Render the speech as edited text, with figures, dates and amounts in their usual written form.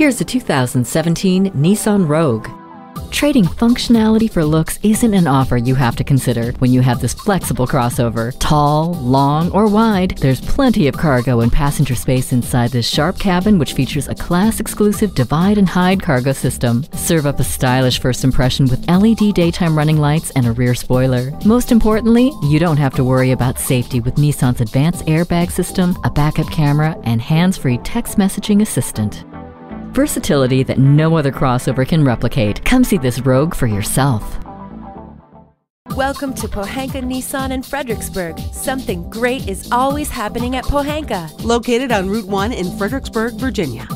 Here's a 2017 Nissan Rogue. Trading functionality for looks isn't an offer you have to consider when you have this flexible crossover. Tall, long, or wide, there's plenty of cargo and passenger space inside this sharp cabin, which features a class-exclusive divide-and-hide cargo system. Serve up a stylish first impression with LED daytime running lights and a rear spoiler. Most importantly, you don't have to worry about safety with Nissan's advanced airbag system, a backup camera, and hands-free text messaging assistant. Versatility that no other crossover can replicate. Come see this Rogue for yourself. Welcome to Pohanka Nissan in Fredericksburg. Something great is always happening at Pohanka. Located on Route 1 in Fredericksburg, Virginia.